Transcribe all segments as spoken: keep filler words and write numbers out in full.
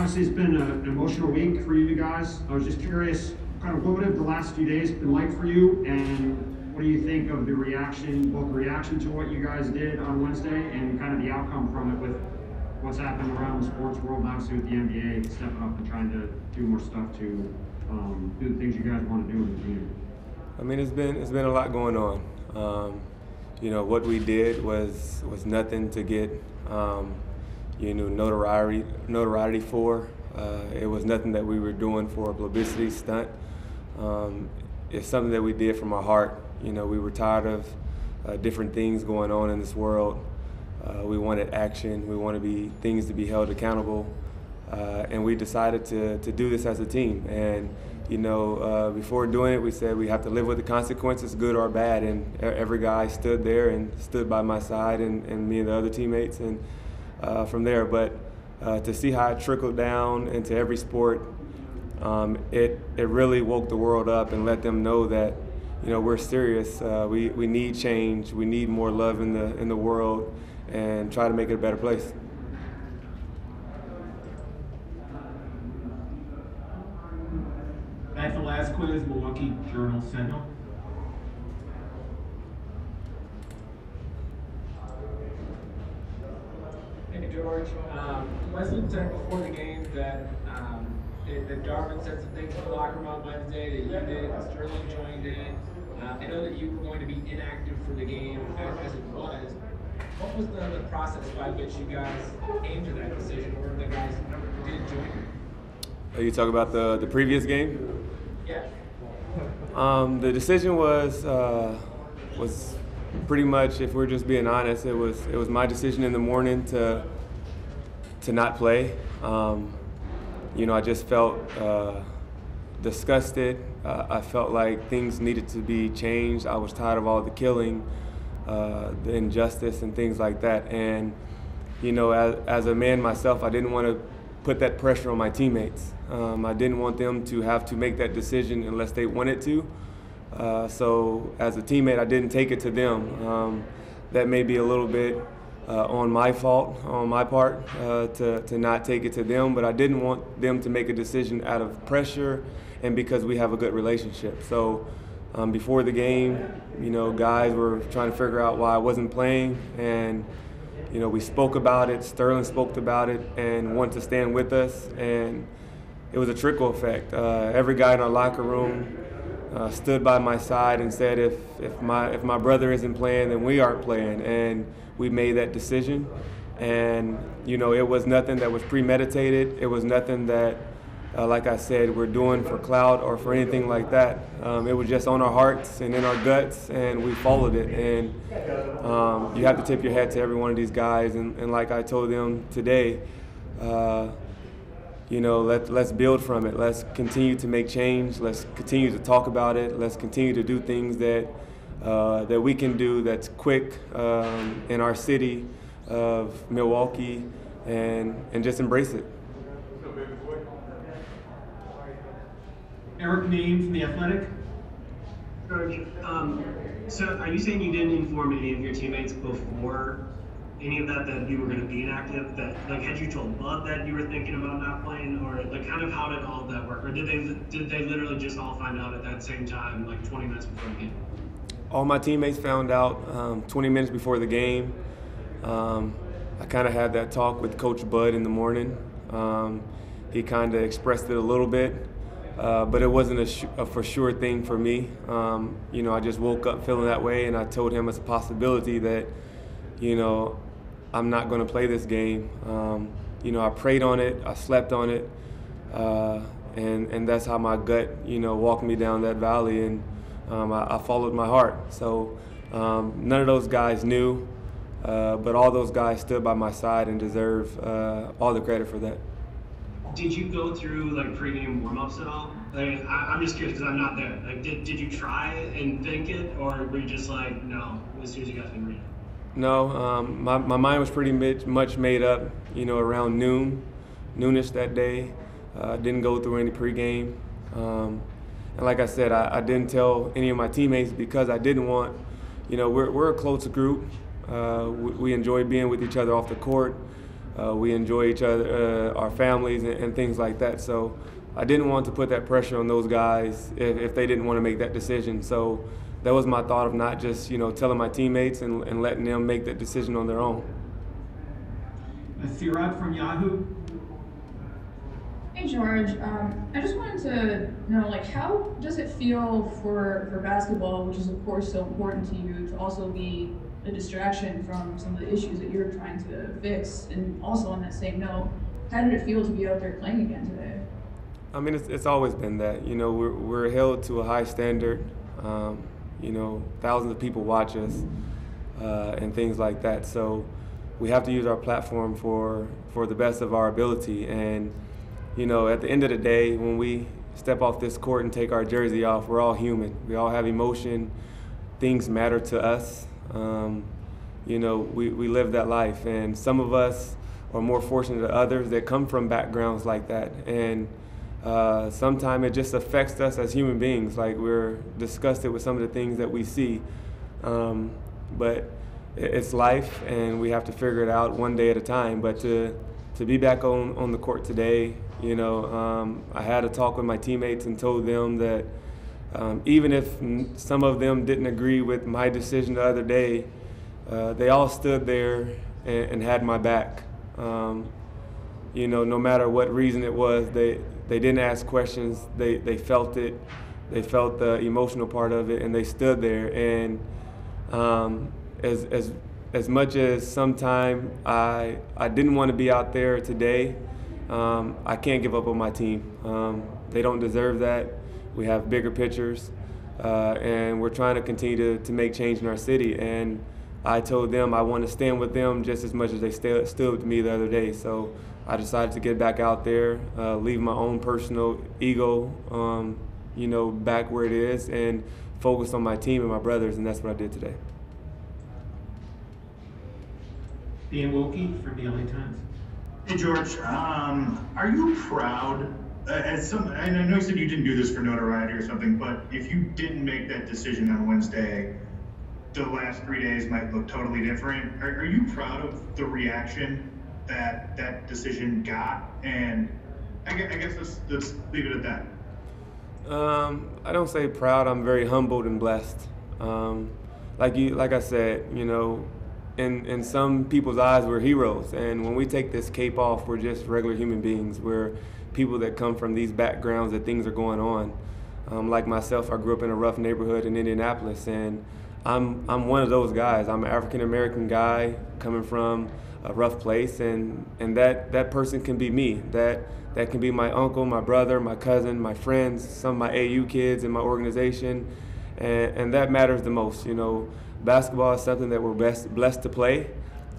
obviously it's been a, an emotional week for you guys. I was just curious, kind of what have the last few days been like for you, and what do you think of the reaction, both the reaction to what you guys did on Wednesday and kind of the outcome from it with what's happened around the sports world, and obviously with the N B A stepping up and trying to do more stuff to um, do the things you guys want to do in the community? I mean, it's been it's been a lot going on. Um, you know, what we did was was nothing to get um, you know notoriety notoriety for. Uh, it was nothing that we were doing for a publicity stunt. Um, it's something that we did from our heart. You know, we were tired of uh, different things going on in this world. Uh, we wanted action. We wanted to be things to be held accountable, uh, and we decided to to do this as a team. And you know, uh, before doing it, we said we have to live with the consequences, good or bad. And every guy stood there and stood by my side, and, and me and the other teammates, and uh, from there. But uh, to see how it trickled down into every sport, um, it it really woke the world up and let them know that you know we're serious. Uh, we we need change. We need more love in the in the world, and try to make it a better place. Matt Velasquez, Milwaukee Journal Sentinel. Hey George, um, Wesley said before the game that um, it, that Darvin said some things in the locker room on Wednesday that you did, Sterling joined in. Uh, I know that you were going to be inactive for the game as, as it was. What was the, the process by which you guys came to that decision, or the guys did join you? Are you talking about the, the previous game? Yeah. Um, the decision was uh, was pretty much, if we're just being honest, it was it was my decision in the morning to to not play. Um, you know, I just felt uh, disgusted. Uh, I felt like things needed to be changed. I was tired of all the killing. Uh, the injustice and things like that, and you know, as, as a man myself, I didn't want to put that pressure on my teammates. Um, I didn't want them to have to make that decision unless they wanted to. Uh, so, as a teammate, I didn't take it to them. Um, that may be a little bit uh, on my fault, on my part, uh, to to not take it to them. But I didn't want them to make a decision out of pressure, and because we have a good relationship. So. Um, before the game, you know, guys were trying to figure out why I wasn't playing, and you know, we spoke about it. Sterling spoke about it and wanted to stand with us, and it was a trickle effect. Uh, every guy in our locker room uh, stood by my side and said, "If if my if my brother isn't playing, then we aren't playing." And we made that decision, and you know, it was nothing that was premeditated. It was nothing that. Uh, like I said, we're doing for clout or for anything like that. Um, it was just on our hearts and in our guts, and we followed it. And um, you have to tip your hat to every one of these guys. And, and like I told them today, uh, you know, let, let's build from it. Let's continue to make change. Let's continue to talk about it. Let's continue to do things that uh, that we can do that's quick um, in our city of Milwaukee, and and just embrace it. Eric Neim from The Athletic. George, um, so are you saying you didn't inform any of your teammates before any of that, that you were going to be inactive? That, like, had you told Bud that you were thinking about not playing, or like, kind of how did all of that work? Or did they did they literally just all find out at that same time, like twenty minutes before the game? All my teammates found out um, twenty minutes before the game. Um, I kind of had that talk with Coach Bud in the morning. Um, he kind of expressed it a little bit. Uh, but it wasn't a, sh a for sure thing for me. Um, you know, I just woke up feeling that way, and I told him it's a possibility that, you know, I'm not going to play this game. Um, you know, I prayed on it, I slept on it, uh, and and that's how my gut, you know, walked me down that valley, and um, I, I followed my heart. So um, none of those guys knew, uh, but all those guys stood by my side and deserve uh, all the credit for that. Did you go through like pregame warm-ups at all? Like, I, I'm just curious because I'm not there. Like, did did you try and think it, or were you just like, no, as soon as you guys can read it? No, um, my my mind was pretty much made up. You know, around noon, noonish that day. Uh, didn't go through any pregame, um, and like I said, I, I didn't tell any of my teammates because I didn't want. You know, we're we're a close group. Uh, we, we enjoy being with each other off the court. Uh, we enjoy each other, uh, our families, and, and things like that. So I didn't want to put that pressure on those guys if, if they didn't want to make that decision. So that was my thought of not just, you know, telling my teammates and, and letting them make that decision on their own. Sirab from Yahoo. Hey George, um, I just wanted to know, like, how does it feel for for basketball, which is of course so important to you, to also be a distraction from some of the issues that you're trying to fix? And also on that same note, how did it feel to be out there playing again today? I mean, it's, it's always been that. You know, we're, we're held to a high standard. Um, you know, thousands of people watch us uh, and things like that. So we have to use our platform for, for the best of our ability. And, you know, at the end of the day, when we step off this court and take our jersey off, we're all human. We all have emotion. Things matter to us. Um, you know, we, we live that life. And some of us are more fortunate than others that come from backgrounds like that. And uh, sometimes it just affects us as human beings. Like, we're disgusted with some of the things that we see. Um, but it's life, and we have to figure it out one day at a time. But to to be back on, on the court today, you know, um, I had a talk with my teammates and told them that um, even if some of them didn't agree with my decision the other day, uh, they all stood there and, and had my back. Um, you know, no matter what reason it was, they, they didn't ask questions. They, they felt it. They felt the emotional part of it, and they stood there. And um, As, as as much as sometime I I didn't want to be out there today, um, I can't give up on my team. Um, they don't deserve that. We have bigger pictures, uh, and we're trying to continue to, to make change in our city. And I told them I want to stand with them just as much as they st stood with me the other day. So I decided to get back out there, uh, leave my own personal ego, um, you know, back where it is, and focus on my team and my brothers. And that's what I did today. Dan Wilkie from the L A Times. Hey George, um, are you proud? Uh, as some, and I know you said you didn't do this for notoriety or something, but if you didn't make that decision on Wednesday, the last three days might look totally different. Are, are you proud of the reaction that that decision got? And I guess, I guess let's, let's leave it at that. Um, I don't say proud. I'm very humbled and blessed. Um, like you, like I said, you know. In, in some people's eyes, we're heroes. And when we take this cape off, we're just regular human beings. We're people that come from these backgrounds that things are going on. Um, like myself, I grew up in a rough neighborhood in Indianapolis, and I'm, I'm one of those guys. I'm an African-American guy coming from a rough place, and, and that, that person can be me. That, that can be my uncle, my brother, my cousin, my friends, some of my A U kids in my organization, and, and that matters the most, you know. Basketball is something that we're best, blessed to play,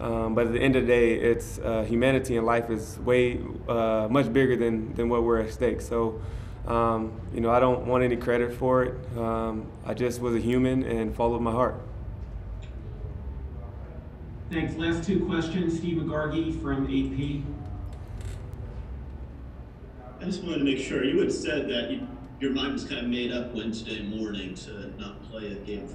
um, but at the end of the day, it's uh, humanity, and life is way uh, much bigger than, than what we're at stake. So, um, you know, I don't want any credit for it. Um, I just was a human and followed my heart. Thanks. Last two questions. Steve McGarry from A P. I just wanted to make sure you had said that you, your mind was kind of made up Wednesday morning to not play a game.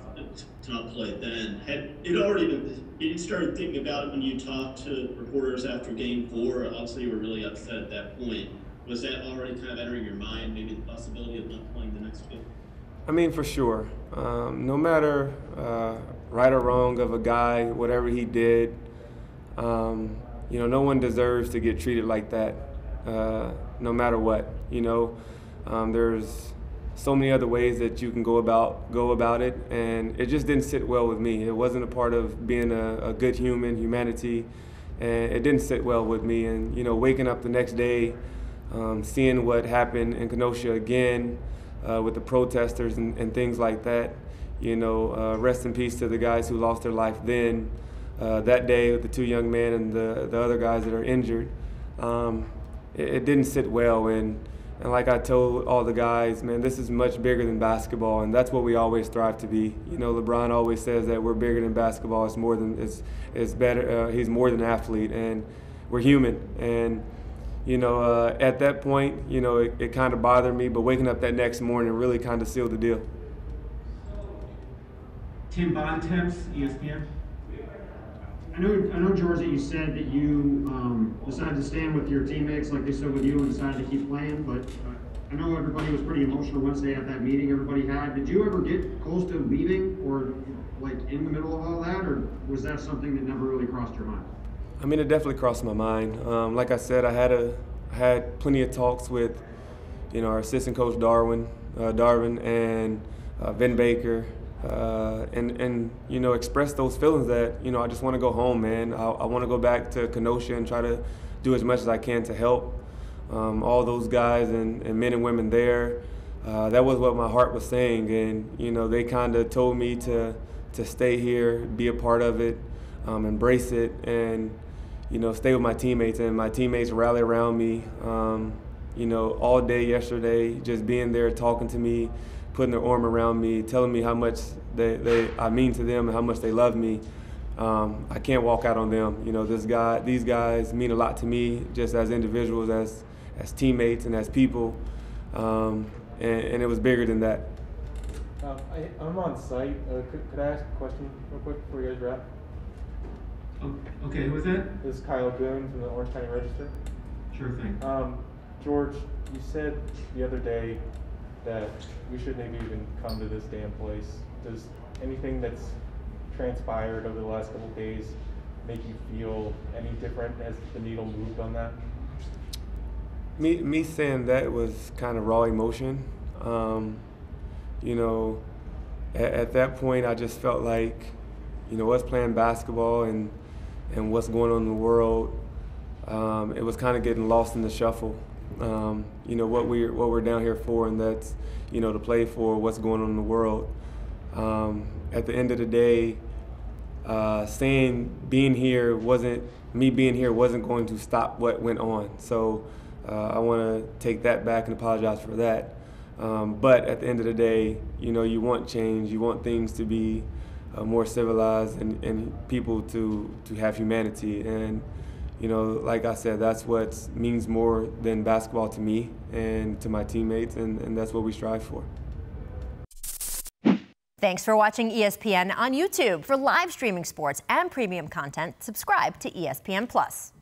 To not play then. Had it already been, you started thinking about it when you talked to reporters after game four? Obviously you were really upset at that point. Was that already kind of entering your mind, maybe the possibility of not playing the next game? I mean, for sure. Um, no matter uh, right or wrong of a guy, whatever he did, um, you know, no one deserves to get treated like that, uh, no matter what. You know, um, there's so many other ways that you can go about go about it, and it just didn't sit well with me. It wasn't a part of being a, a good human, humanity, and it didn't sit well with me. And you know, waking up the next day, um, seeing what happened in Kenosha again uh, with the protesters and, and things like that. You know, uh, rest in peace to the guys who lost their life then, uh, that day with the two young men and the the other guys that are injured. Um, it, it didn't sit well. And. And like I told all the guys, man, this is much bigger than basketball, and that's what we always strive to be. You know, LeBron always says that we're bigger than basketball. It's more than it's it's better. Uh, he's more than an athlete, and we're human. And you know, uh, at that point, you know, it, it kind of bothered me. But waking up that next morning really kind of sealed the deal. Tim Bontemps, E S P N. I know, I know, George, that you said that you um, decided to stand with your teammates like they stood with you and decided to keep playing, but uh, I know everybody was pretty emotional Wednesday at that meeting everybody had. Did you ever get close to leaving or like in the middle of all that, or was that something that never really crossed your mind? I mean, it definitely crossed my mind. Um, like I said, I had a I had plenty of talks with, you know, our assistant coach Darwin, uh, Darvin, and uh, Vin Baker, uh, and and you know, expressed those feelings that, you know, I just want to go home, man. I, I want to go back to Kenosha and try to do as much as I can to help um, all those guys and, and men and women there. Uh, that was what my heart was saying, and you know, they kind of told me to to stay here, be a part of it, um, embrace it, and you know, stay with my teammates, and my teammates rally around me, um, you know, all day yesterday, just being there, talking to me, putting their arm around me, telling me how much they, they I mean to them and how much they love me. Um, I can't walk out on them. You know, this guy, these guys mean a lot to me, just as individuals, as as teammates, and as people, um, and, and it was bigger than that. Uh, I, I'm on site. Uh, could, could I ask a question real quick before you guys wrap? Okay, who is that? This is Kyle Boone from the Orange County Register. Sure thing. Um, George, you said the other day that we shouldn't have even come to this damn place. Does anything that's transpired over the last couple of days make you feel any different? Has the needle moved on that? Me, me saying that was kind of raw emotion. Um, you know, at, at that point, I just felt like, you know, us playing basketball and and what's going on in the world, um, it was kind of getting lost in the shuffle. Um, you know, what we're, what we're down here for, and that's, you know, to play for what's going on in the world. Um, at the end of the day, uh, saying being here wasn't, me being here wasn't going to stop what went on. So uh, I want to take that back and apologize for that. Um, but at the end of the day, you know, you want change, you want things to be Uh, more civilized, and, and people to, to have humanity. And, you know, like I said, that's what means more than basketball to me and to my teammates, and, and that's what we strive for. Thanks for watching E S P N on YouTube. For live streaming sports and premium content, subscribe to E S P N Plus.